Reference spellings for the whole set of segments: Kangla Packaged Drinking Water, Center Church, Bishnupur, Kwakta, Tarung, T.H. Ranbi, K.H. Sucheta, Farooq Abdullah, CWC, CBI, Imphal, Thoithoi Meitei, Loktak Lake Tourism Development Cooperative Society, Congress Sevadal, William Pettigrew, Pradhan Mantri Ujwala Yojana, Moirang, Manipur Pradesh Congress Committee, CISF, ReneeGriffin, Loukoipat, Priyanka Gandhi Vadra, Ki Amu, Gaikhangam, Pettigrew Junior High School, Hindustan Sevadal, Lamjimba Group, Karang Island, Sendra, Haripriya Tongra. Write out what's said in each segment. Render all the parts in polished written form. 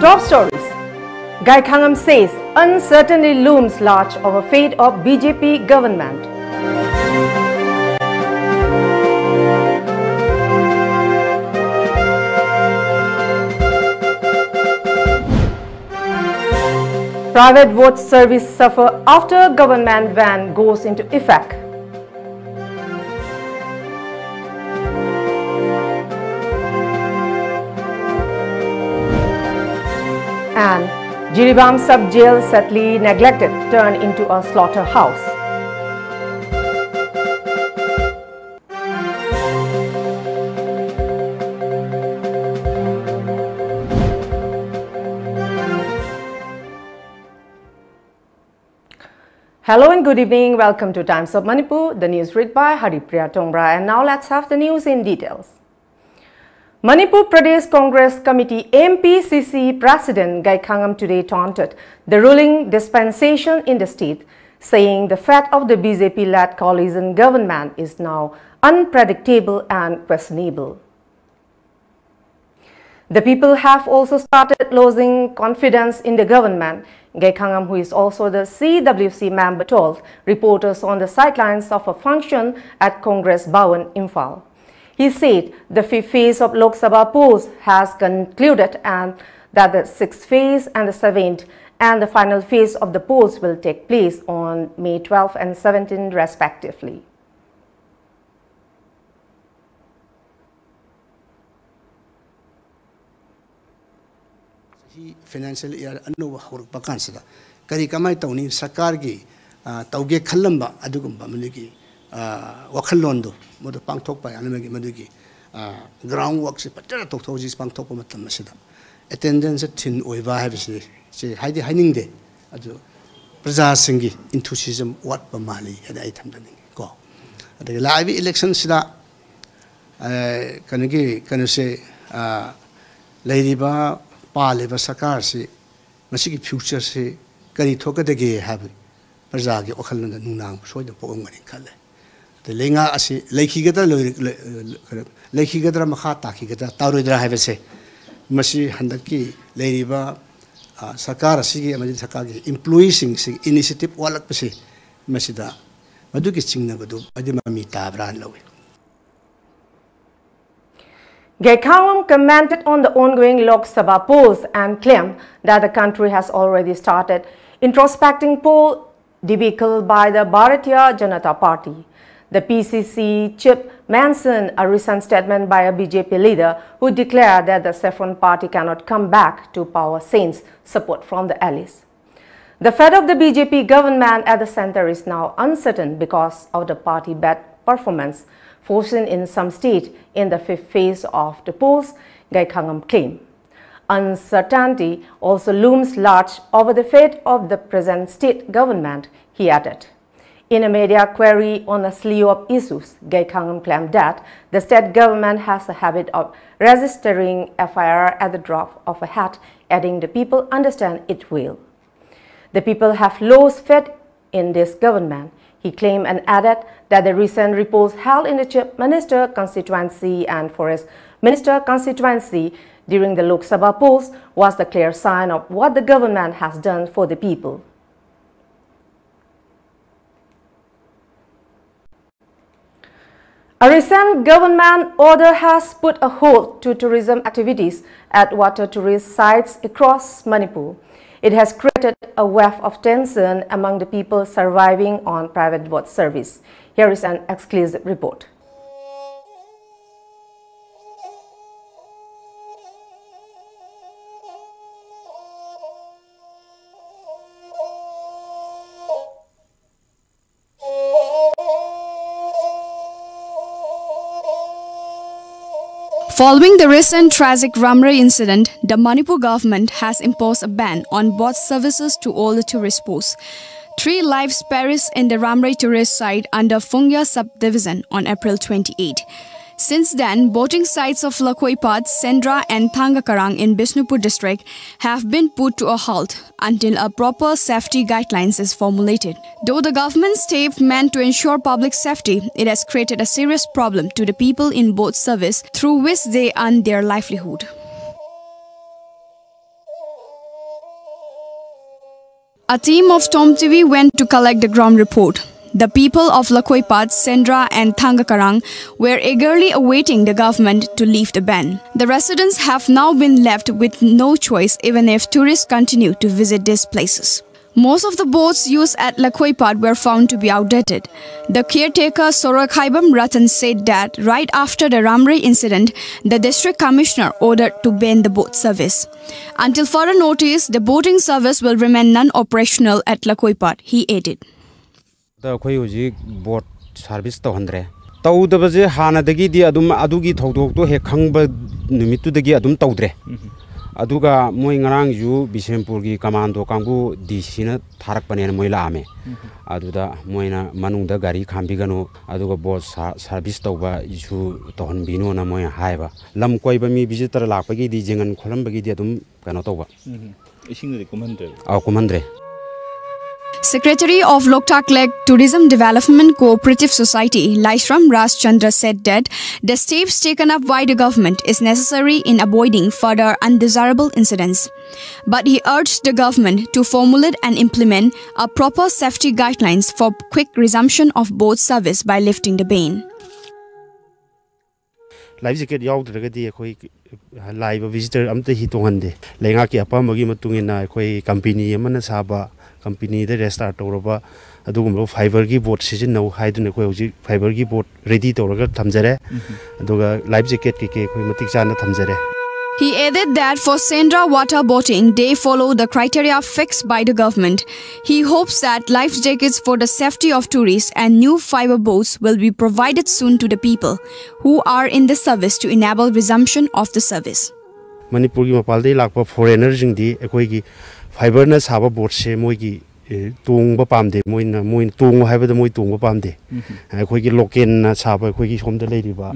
Top stories. Gaikhangam says uncertainty looms large over fate of BJP government. Private vote service suffer after government ban goes into effect. And Jiribam Sub-Jail, sadly neglected, turned into a slaughterhouse. Hello and good evening. Welcome to Times of Manipur, the news read by Haripriya Tongra. And now let's have the news in details. Manipur Pradesh Congress Committee MPCC President Gaikhangam today taunted the ruling dispensation in the state, saying the fate of the BJP-led coalition government is now unpredictable and questionable. The people have also started losing confidence in the government. Gaikhangam, who is also the CWC member, told reporters on the sidelines of a function at Congress Bhavan, Imphal. He said the fifth phase of Lok Sabha polls has concluded and that the sixth phase and the seventh and the final phase of the polls will take place on May 12 and 17 respectively. Financial year anuba horuk pakansada kari kamai tawni sarkar gi tawge khallamba adugumba muligi wakhallondu modu pangthok pa anamegi madugi ground work se patara tokthauji pangthok pa matam masida attendance tin oiba habisi se haidi haining de adu praja singi enthusiasm wat pa mali adai thamdani ko adai live election sida kanagi kanuse lairiba पालेबा सरकार से मसीकी future से करी थोका देगे हैब प्रजागे ओखलन नुनांग सोइद पोंगनि खले ते लेंगा असि लेखिगदा लेखिगदा मखा ताखिगदा तारोइदरा हैबसे मसी हंदकी लेरिबा सरकार सिगे मदि सरकारगे एम्प्लॉइसिंग से इनिशिएटिव वालकसे मसीदा मदुकी चिंगनाबदु अदिमामी ताब्रान लवे. Gaikhangam commented on the ongoing Lok Sabha polls and claimed that the country has already started introspecting poll debacle by the Bharatiya Janata Party. The PCC chief mentioned a recent statement by a BJP leader who declared that the Saffron Party cannot come back to power since support from the allies. The fate of the BJP government at the center is now uncertain because of the party bad performance, forcing in some state in the fifth phase of the polls, Gaikhangam claimed. Uncertainty also looms large over the fate of the present state government, he added. In a media query on a slew of issues, Gaikhangam claimed that the state government has a habit of registering FIR at the drop of a hat, adding the people understand it will. The people have lost faith in this government, he claimed, and added that the recent reports held in the Chief Minister constituency and Forest Minister constituency during the Lok Sabha polls was the clear sign of what the government has done for the people. A recent government order has put a halt to tourism activities at water tourist sites across Manipur. It has created a wave of tension among the people surviving on private boat service. Here is an exclusive report. Following the recent tragic Ramrei incident, the Manipur government has imposed a ban on boat services to all the tourist ports. 3 lives perished in the Ramrei tourist site under Fungya subdivision on April 28. Since then, boating sites of Loukoipat, Sendra and Thanga Karang in Bishnupur district have been put to a halt until a proper safety guidelines is formulated. Though the government's tape meant to ensure public safety, it has created a serious problem to the people in boat service through which they earn their livelihood. A team of Tom TV went to collect the ground report. The people of Loukoipat, Sendra and Thanga Karang were eagerly awaiting the government to lift the ban. The residents have now been left with no choice even if tourists continue to visit these places. Most of the boats used at Loukoipat were found to be outdated. The caretaker Sorakhaibam Ratan said that right after the Ramrei incident, the district commissioner ordered to ban the boat service. Until further notice, the boating service will remain non-operational at Loukoipat, he added. The boat service to Hundre. Taudabazi Hanadagi, the Adugi Todok to Hekangba Numitudagi Adum Todre. Aduga Moirang, you Bishnupur commando Kangu, Dishina, Tarpan and Moilame. Aduda Moina Manunda Gari Kambigano, Aduga boat service toba, you Tonbino Namoya Hiva. Lamkoibami visitor Lapagi, the Jingan Columbagi, the Adum Canotova. Isn't the commander? Our commander. Secretary of Loktak Lake Tourism Development Cooperative Society, Laisram Raschandra said that the steps taken up by the government is necessary in avoiding further undesirable incidents. But he urged the government to formulate and implement a proper safety guidelines for quick resumption of boat service by lifting the ban. Life jacket live visitor amta hitohande lenga ki apam gi matungena koi company amana saba company the restart toroba adugum fiber gi boat season no haidune koi hoji fiber gi boat ready toroga thamjare aduga life jacket ki koi matik jana thamjare. He added that for Sendra water boating, they follow the criteria fixed by the government. He hopes that life jackets for the safety of tourists and new fiber boats will be provided soon to the people who are in the service to enable resumption of the service. Manipur ki mapalde lakpa foreigners jingdi ekoi ki fiber na saba boat se moi ki tungba pamde moi tungu haiba da moi tungba pamde ekoi ki local na saba ekoi ki somda leiri ba.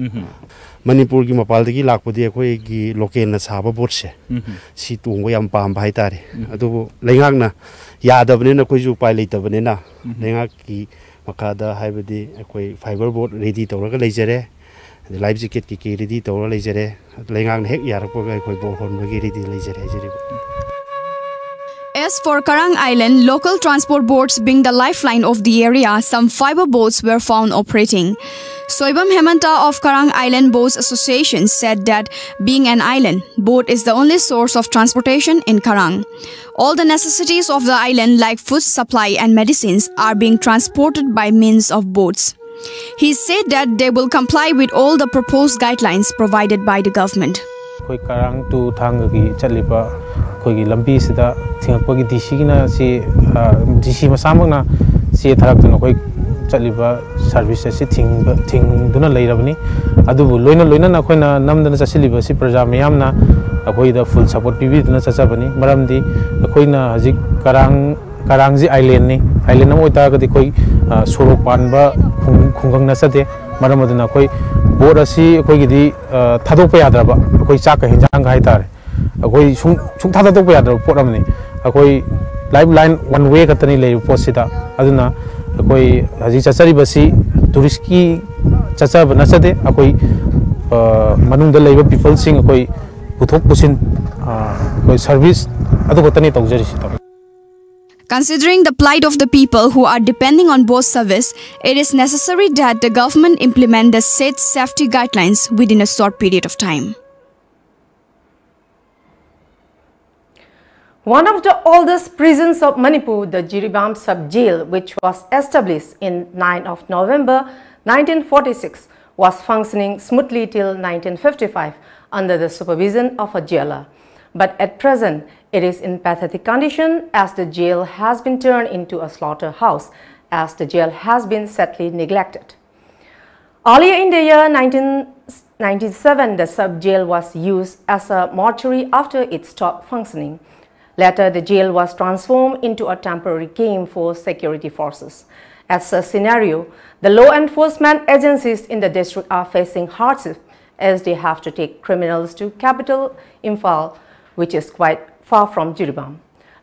Manipur ki mapal dagi lakpodi ekoi gi local na saba boat se si tungwa yam pam bhai tare adu lengak na yadabne na koi ju pai leitabne na lengak ki makada haibadi ekoi fiber boat ready tawra leijare life jacket ki ready tawra leijare lengak na hek yarakwa ekoi boat hon gi ready leijare jare. As for Karang Island, local transport boats being the lifeline of the area, some fiber boats were found operating. Soibam Hemanta of Karang Island Boats Association said that being an island, boat is the only source of transportation in Karang. All the necessities of the island like food supply and medicines are being transported by means of boats. He said that they will comply with all the proposed guidelines provided by the government. Karang to Thangagi Chalipa, Kogi Lambi Sida, Tingapogi Dishina, see Dishima Samana, see Tarakanoi Chalipa services, sitting, Ting Duna Layrabani, Adu, Luna Nakona, Namdan Sasiliba, Sipraja Mayamna, Akoida full support Pivitna Sasabani, Maramdi, Akoina, Karang, Karangzi Island, Islandamotaga, the Koi, Soropanba, Kungang Nasate, Maramadana Koi. Boat asi koi di thado pe yadra ba koi chaka hinjang gai tar koi chung thado pe yadra port amni koi lifeline one way katani le port sida aduna koi haji chachari basi tourist ki chacha banasade koi manung dal leba people sing koi puthok pusin koi service adu katani taujari sita. Considering the plight of the people who are depending on boat service, it is necessary that the government implement the said safety guidelines within a short period of time. One of the oldest prisons of Manipur, the Jiribam Sub-Jail, which was established in 9 of November 1946, was functioning smoothly till 1955 under the supervision of a jailer. But at present, it is in pathetic condition as the jail has been turned into a slaughterhouse, as the jail has been sadly neglected. Earlier in the year 1997, the sub-jail was used as a mortuary after it stopped functioning. Later, the jail was transformed into a temporary camp for security forces. As a scenario, the law enforcement agencies in the district are facing hardship as they have to take criminals to capital Imphal, which is quite far from Jiribam.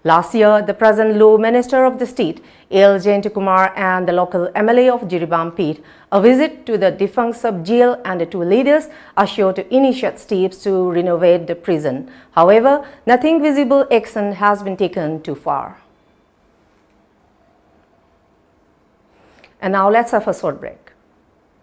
Last year, the present Law Minister of the state, A.L. Jain Kumar, and the local MLA of Jiribam, Peet, a visit to the defunct sub-jail, and the two leaders are sure to initiate steps to renovate the prison. However, nothing visible action has been taken too far. And now let's have a short break.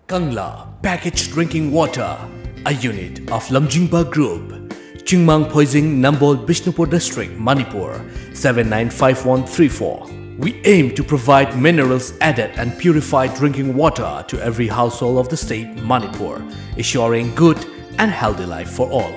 Kangla Packaged Drinking Water, a unit of Lamjimba Group, Chingmang, Poising, Nambol, Bishnupur District, Manipur, 795134. We aim to provide minerals added and purified drinking water to every household of the state Manipur, ensuring good and healthy life for all.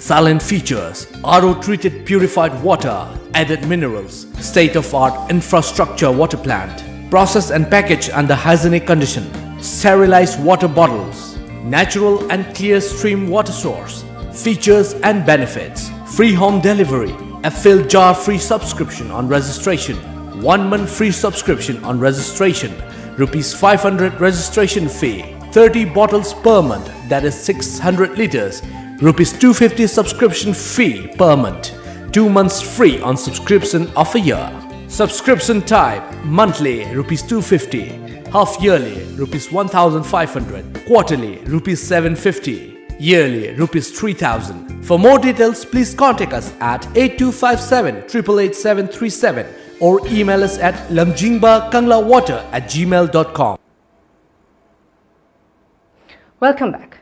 Silent features, RO-treated purified water, added minerals, state-of-art infrastructure water plant, processed and packaged under hygienic condition, sterilized water bottles, natural and clear stream water source. Features and benefits: free home delivery, a filled jar free subscription on registration, 1 month free subscription on registration, ₹500 registration fee, 30 bottles per month, that is 600 liters, ₹250 subscription fee per month, 2 months free on subscription of a year. Subscription type: monthly ₹250, half yearly ₹1,500, quarterly ₹750. Yearly ₹3,000. For more details, please contact us at 8257-888-737 or email us at lamjingba.kanglawater@gmail.com. Welcome back.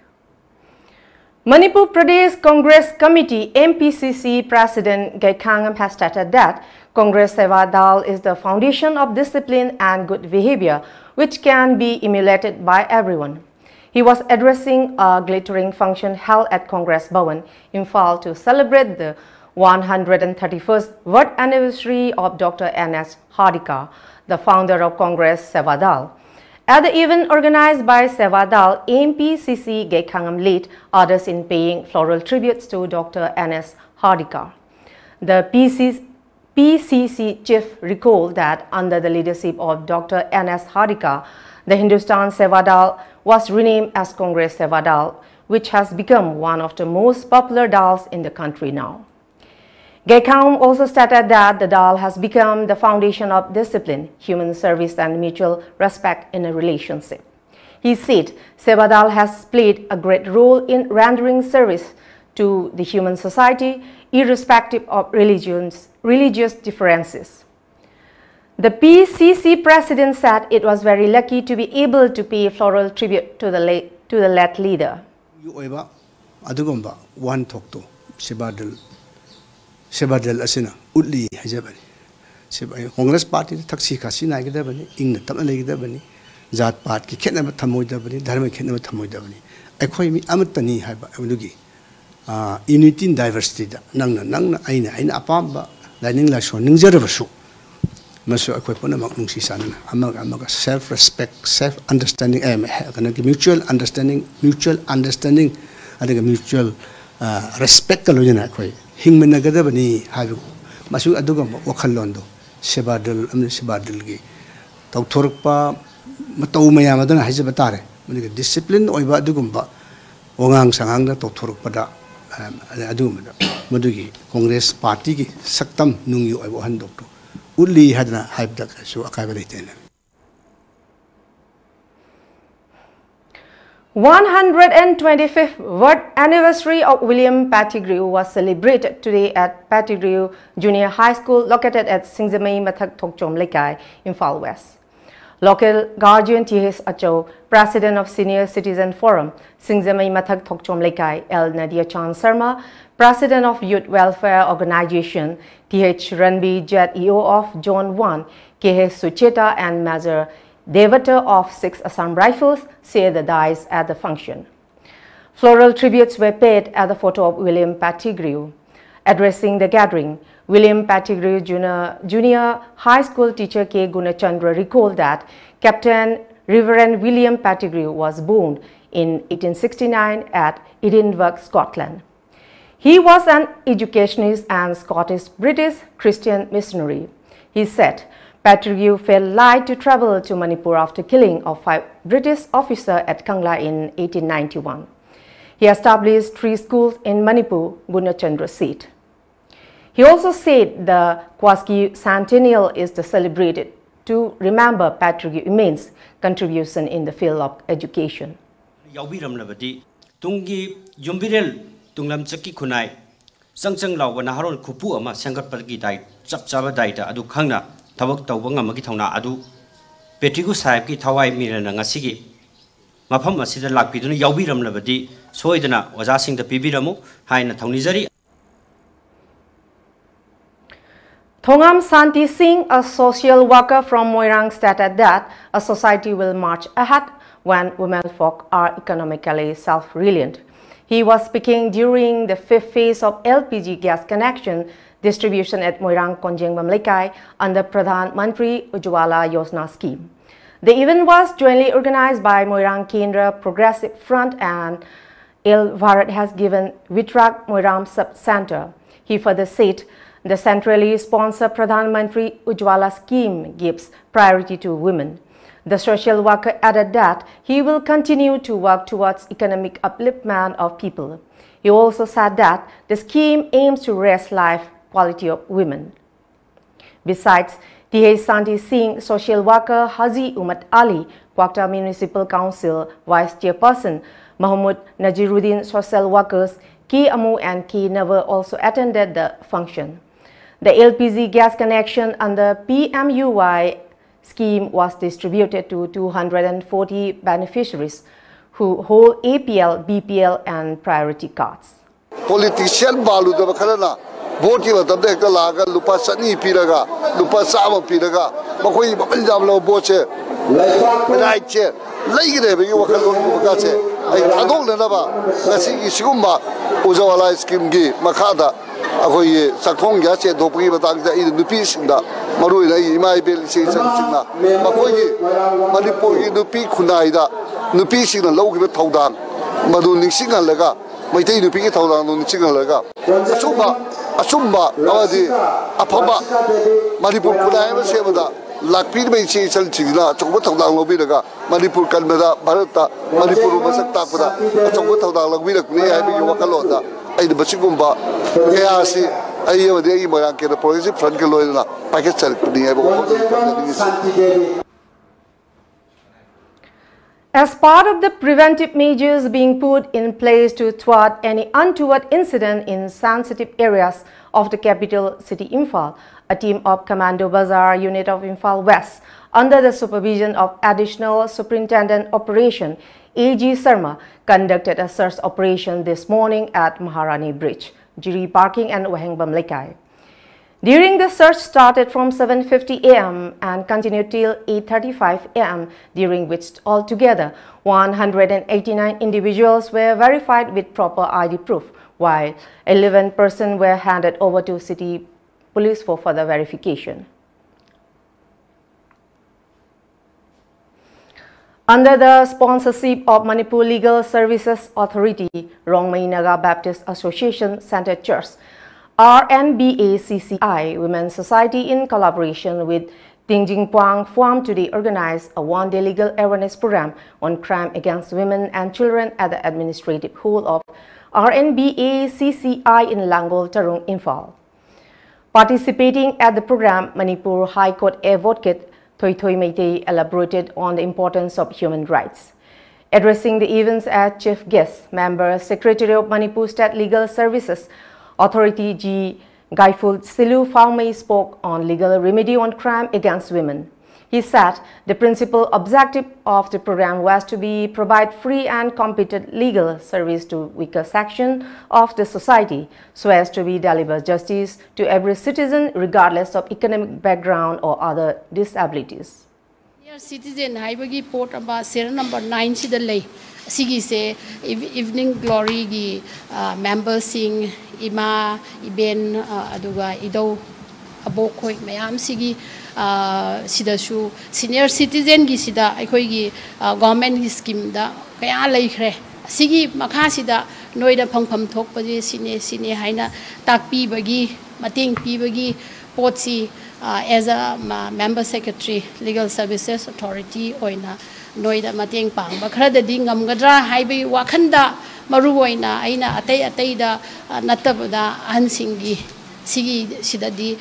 Manipur Pradesh Congress Committee MPCC President Gaikhangam has stated that Congress Sevadal is the foundation of discipline and good behavior, which can be emulated by everyone. He was addressing a glittering function held at Congress Bhavan, Imphal, to celebrate the 131st birth anniversary of Dr. N.S. Hardikar, the founder of Congress Sevadal. At the event organized by Sevadal, MPCC Gaikhangam led others in paying floral tributes to Dr. N.S. Hardikar. The PCC chief recalled that under the leadership of Dr. N.S. Hardikar, the Hindustan Sevadal was renamed as Congress Sevadal, which has become one of the most popular dals in the country now. Gaikhangam also stated that the dal has become the foundation of discipline, human service and mutual respect in a relationship. He said Sevadal has played a great role in rendering service to the human society, irrespective of religious differences. The PCC president said it was very lucky to be able to pay floral tribute to the late leader. Congress party taxi kasina gedabani in tamalegadabani zat part ki khenaba thamoidabani dharma khenaba thamoidabani ekhoi mi amatani haiba amugi unity in diversity da nangna aina apamba learning la so ningjarabsu self-respect, self-understanding, mutual understanding, and mutual respect. Discipline Congress Party Ulli 125th birth anniversary of William Pettigrew was celebrated today at Pettigrew Junior High School located at Singzamei, Mathak Thokchom Lekai, Imphal West. Local guardian T.H. Acho, President of Senior Citizen Forum, Singzamei Mathak Thokchom Lekai, L. Nadia Chan Sharma, President of Youth Welfare Organization, T.H. Ranbi Jet-EO of Zone 1, K.H. Sucheta and Major Devata of 6 Assam Rifles, shared the dice at the function. Floral tributes were paid at the photo of William Pettigrew. Addressing the gathering, William Pettigrew Junior High School teacher K. Gunachandra recalled that Captain Reverend William Pettigrew was born in 1869 at Edinburgh, Scotland. He was an educationist and Scottish-British Christian missionary. He said Pettigrew felt light to travel to Manipur after killing of 5 British officers at Kangla in 1891. He established 3 schools in Manipur, Gunachandra said. He also said the Kwaski Centennial is celebrated to remember Pettigrew immense contribution in the field of education. Tunglam Chaki Kunai, Sangsang Law, when Haron Kupu, Sangar Pergi died, Sapsava died, Adu Kanga, Tawak Tawanga Magitona Adu, Pettigrew Sahib ki thawai mirana ngasigi mafam asida lakpiduna yaubiramlabadi soidana wajasingda pibiramu haina thawnijari Thongam Santi Singh, a social worker from Moirang, stated that a society will march ahead when women folk are economically self-reliant. He was speaking during the fifth phase of LPG gas connection distribution at Moirang Konjengwam Lekai under Pradhan Mantri Ujwala Yojana scheme. The event was jointly organized by Moirang Kendra Progressive Front and Il Bharat has given Vitrak Moirang Sub-Center. He further said, the centrally sponsored Pradhan Mantri Ujwala scheme gives priority to women. The social worker added that he will continue to work towards economic upliftment of people. He also said that the scheme aims to raise life quality of women. Besides, T.H. Santi Singh, social worker Haji Umat Ali, Quetta Municipal Council Vice Chairperson, Mahmoud Najiruddin, social workers, Ki Amu and Ki Navar also attended the function. The LPG gas connection under PMUY scheme was distributed to 240 beneficiaries who hold APL, BPL and priority cards. Politician balu da bakharana vote ki matam da ekla laga lupa sani piraga lupa sawa piraga makoi babal jamlo boche right che laigre be wakhal boka che ai adong na ba nasi isgumba ujawala scheme gi makhada akoi sakhong ya che dopri batang da nupi sinda marui na imai bel se changna makoi manipur gi nupi khunai da nupi sina logiba thaudang madu ningsinga laga maitei nupi gi thaudang no ningsinga laga asumba awadi aphaba manipur khunai sevada lakpir mai se chal chigna chokba thaudang lobi laga manipur kalmeda bharata manipur masakta pura chokba thaudang lagbi rakni ai bi wakalo da ai de bachigumba kayasi ai yodei moyang ke policy front ke loina package chal pni ai bo. As part of the preventive measures being put in place to thwart any untoward incident in sensitive areas of the capital city Imphal, a team of Commando Bazaar Unit of Imphal West, under the supervision of Additional Superintendent Operation A.G. Sharma, conducted a search operation this morning at Maharani Bridge, Jiri Parking and Wahengbam Lekai. During the search started from 7:50 a.m. and continued till 8:35 a.m. during which altogether 189 individuals were verified with proper ID proof, while 11 persons were handed over to city police for further verification. Under the sponsorship of Manipur Legal Services Authority, Rongmei Naga Baptist Association Center Church, RNBACCI Women's Society in collaboration with Tingjingpuang formed today organized a one-day legal awareness program on crime against women and children at the administrative hall of RNBACCI in Langol, Tarung, Imphal. Participating at the program, Manipur High Court advocate Thoithoi Meitei elaborated on the importance of human rights. Addressing the events as chief guest, member secretary of Manipur State Legal Services Authority G. Gaiful Silu Faumei spoke on legal remedy on crime against women. He said the principal objective of the program was to provide free and competent legal service to weaker section of the society so as to deliver justice to every citizen regardless of economic background or other disabilities. Dear citizen, Haibagi Port Aba Sera number 9 Sidalay. Sige Evening Glory gi member sing Ima Iben Aduga Ido Abokoi Mayam Sigi Sida Shu Senior Citizen gi Sida Ikoigi government gi scheme da Kaya Laikre Sigi Makasida Noida Pang Pam Tok Paji Sine Sine Haina Tak Pi Bagi Mating Pi Bagi Potsi as a member secretary Legal Services Authority Oina Noida Mating Pang, Bakrada Dingam Gadra, Highway Wakanda, Maruina, Aina, Atay Atayda, Natabada, Ansingi, Sigi, Sidadi,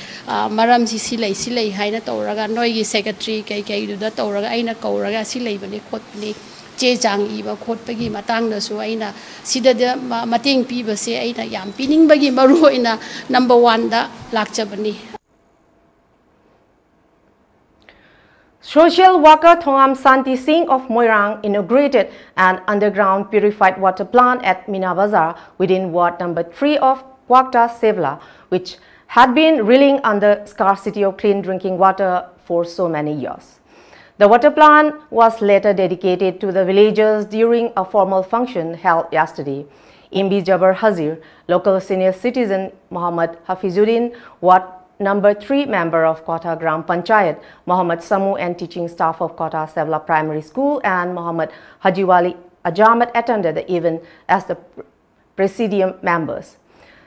Maram Sisile, Sile, Haina Toraga, Noigi Secretary, KK, Duda Toraga, Aina Koraga, Sile, Kotli, Jejang Eva, Kotpagi, Matanga, Suaina, Sidada, Mating Piba, say Aina Yam, Pinning Bagi, Maruina, number one, the Lakchabani. Social worker Thongam Santi Singh of Moirang inaugurated an underground purified water plant at Mina Bazar within Ward No. 3 of Kwakta Sevla, which had been reeling under scarcity of clean drinking water for so many years. The water plant was later dedicated to the villagers during a formal function held yesterday. Imbi Jabar Hazir, local senior citizen Mohammed Hafizuddin, Ward Number 3 member of Kota Gram Panchayat, Mohammed Samu and teaching staff of Kota Sevla Primary School and Mohammed Hajiwali Ajamat attended the event as the presidium members.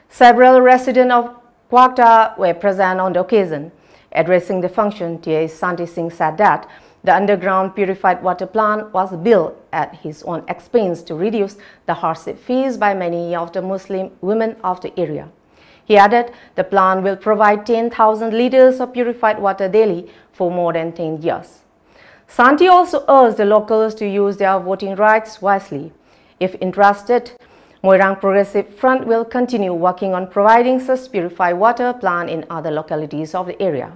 Several residents of Kwakta were present on the occasion. Addressing the function, T.A. Santi Singh said that the underground purified water plant was built at his own expense to reduce the hardship faced by many of the Muslim women of the area. He added, the plant will provide 10,000 liters of purified water daily for more than 10 years. Santi also urged the locals to use their voting rights wisely. If interested, Moirang Progressive Front will continue working on providing such purified water plant in other localities of the area.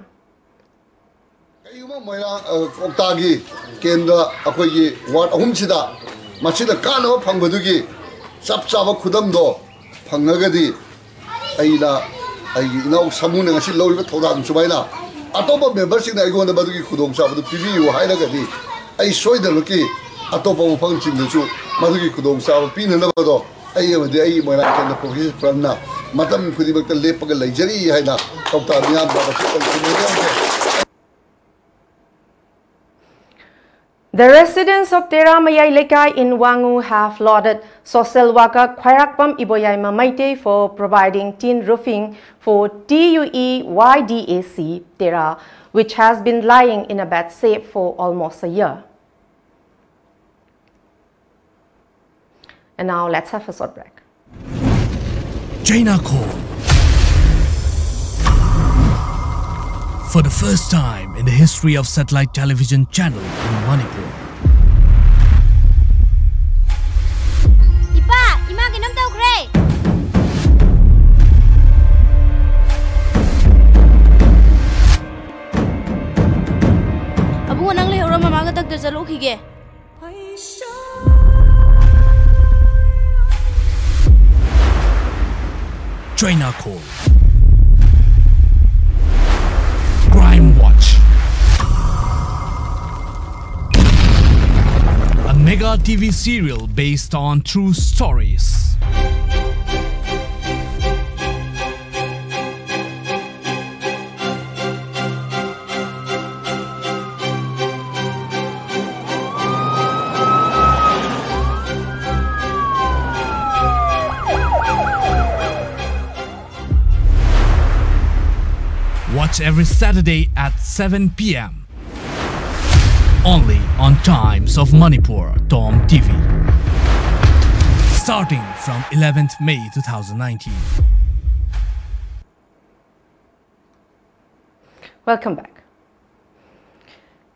Aina, now Samun and Silova Todan Subaina. Atopa members in I go on the Baduki Kudom Sav, the PV, Haidagati. I saw the Luki, Atopa function the Su, Maduki Kudom Sav, Pin and Lavado. I am the A when I can the Pogis from now. Madame Kudibak Lepak Lajeri Haida, Dr. Niamba. The residents of Teramaya Lekai in Wangu have lauded social worker Khairakpam Iboyaima Maite for providing tin roofing for TUEYDAC Tera, which has been lying in a bad shape for almost a year. And now let's have a short break. China Call. For the first time in the history of satellite television channel in Manipur. Ipa, Ima Ginam Tau Grey! Abu Anang Lehora Mamaga Tak Dazalo Kige. China Call. Crime Watch. A mega TV serial based on true stories. Watch every Saturday at 7 p.m. only on Times of Manipur Tom TV, starting from 11th May 2019. Welcome back.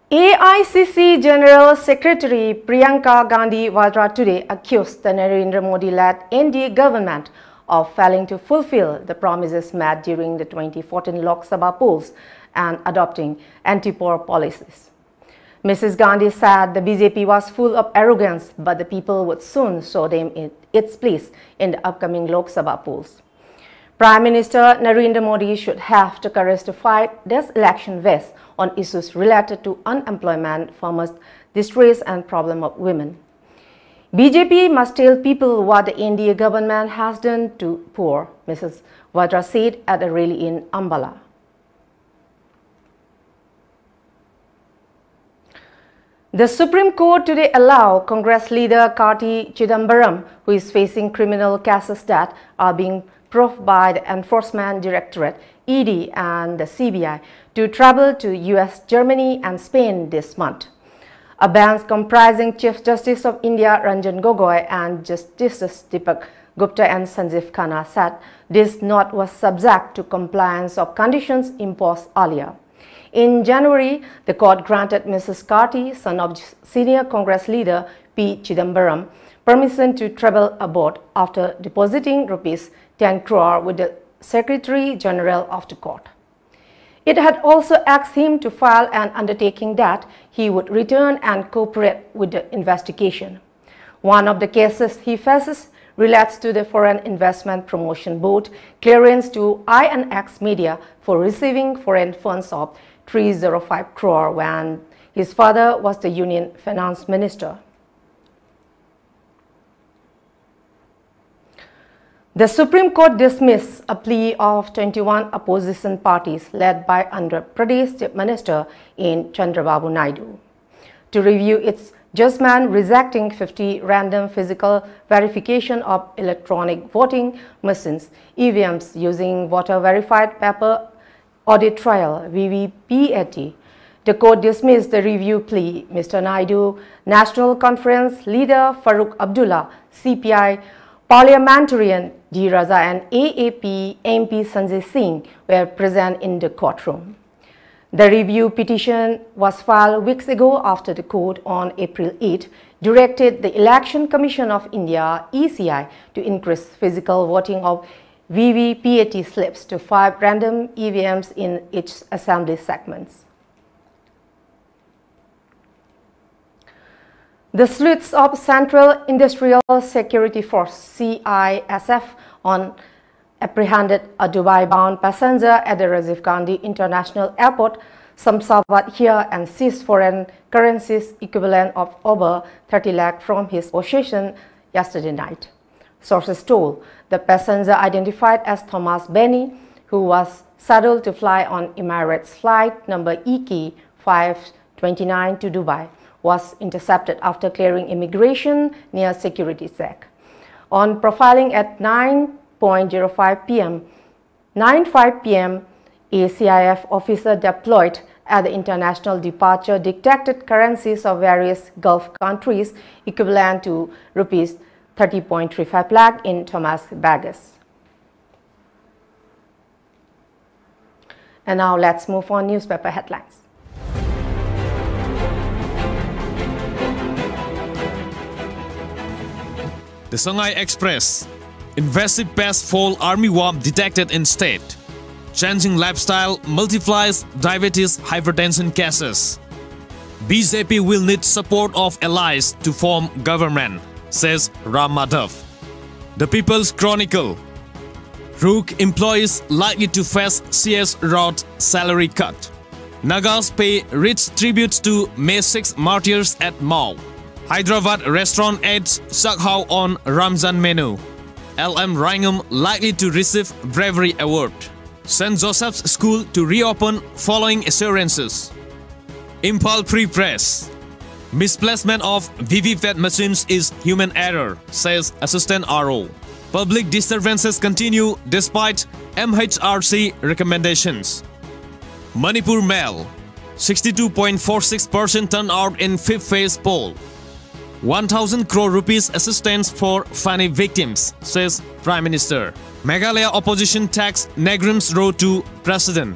AICC General Secretary Priyanka Gandhi Vadra today accused the Narendra Modi-led NDA government of failing to fulfill the promises made during the 2014 Lok Sabha polls and adopting anti-poor policies. Mrs. Gandhi said the BJP was full of arrogance, but the people would soon show them its place in the upcoming Lok Sabha polls. Prime Minister Narendra Modi should have the courage to fight this election vest on issues related to unemployment, farmers' distress and problem of women. BJP must tell people what the NDA government has done to poor, Mrs. Vadra said at a rally in Ambala. The Supreme Court today allowed Congress leader Karthi Chidambaram, who is facing criminal cases that are being proved by the Enforcement Directorate, ED and the CBI, to travel to US, Germany and Spain this month. A bench comprising Chief Justice of India Ranjan Gogoi and Justices Deepak Gupta and Sanjeev Khanna said this note was subject to compliance of conditions imposed earlier. In January, the court granted Mrs. Karthi, son of senior Congress leader P. Chidambaram, permission to travel abroad after depositing Rs. 10 crore with the Secretary General of the court. It had also asked him to file an undertaking that he would return and cooperate with the investigation. One of the cases he faces relates to the Foreign Investment Promotion Board clearance to INX Media for receiving foreign funds of 305 crore when his father was the Union Finance Minister. The Supreme Court dismissed a plea of 21 opposition parties led by Andhra Pradesh Chief Minister in Chandrababu Naidu to review its judgment rejecting 50 random physical verification of electronic voting machines, EVMs, using voter-verified paper audit trial, VVPAT. The court dismissed the review plea. Mr. Naidu, National Conference leader Farooq Abdullah, CPI, Parliamentarian D. Raza and AAP MP Sanjay Singh were present in the courtroom. The review petition was filed weeks ago after the court on April 8 directed the Election Commission of India (ECI) to increase physical voting of VVPAT slips to 5 random EVMs in each assembly segments. The sleuths of Central Industrial Security Force (CISF) apprehended a Dubai-bound passenger at the Rajiv Gandhi International Airport, Shamsabad here, and seized foreign currencies equivalent of over 30 lakh from his possession yesterday night. Sources told the passenger, identified as Thomas Benny, who was scheduled to fly on Emirates flight number EK 529 to Dubai, was intercepted after clearing immigration near security check. On profiling at 9:05 p.m., a CIF officer deployed at the international departure detected currencies of various Gulf countries equivalent to rupees 30.35 lakh in Thomas' bags. And now let's move on newspaper headlines. The Shanghai Express, invasive pest fall army worm detected in state. Changing lifestyle multiplies diabetes hypertension cases. BJP will need support of allies to form government, says Ram Madhav. The People's Chronicle, Rook employees likely to face CS Road salary cut. Nagas pay rich tributes to May 6 martyrs at Mao. Hyderabad restaurant adds Shakhao on Ramzan menu. LM Rangam likely to receive bravery award. St. Joseph's School to reopen following assurances. Imphal Free Press, misplacement of VVPAT machines is human error, says Assistant RO. Public disturbances continue despite MHRC recommendations. Manipur Mail, 62.46% turnout in 5th phase poll. 1,000 crore rupees assistance for FANI victims, says Prime Minister. Meghalaya opposition tax Negrim's road to president.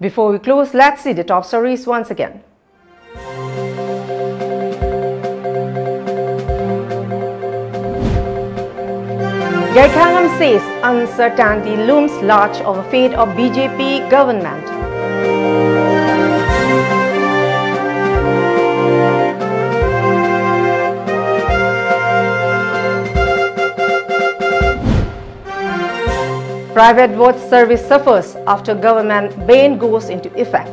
Before we close, let's see the top stories once again. Gaikhangam says uncertainty looms large over fate of BJP government. Private vote service suffers after government ban goes into effect.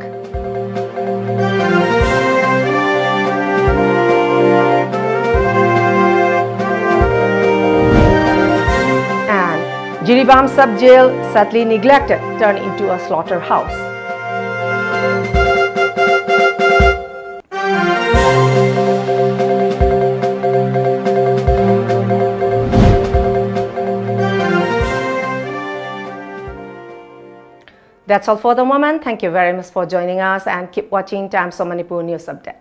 And Jiribam Sub-Jail, sadly neglected, turned into a slaughterhouse. That's all for the moment. Thank you very much for joining us and keep watching Times of Manipur News Update.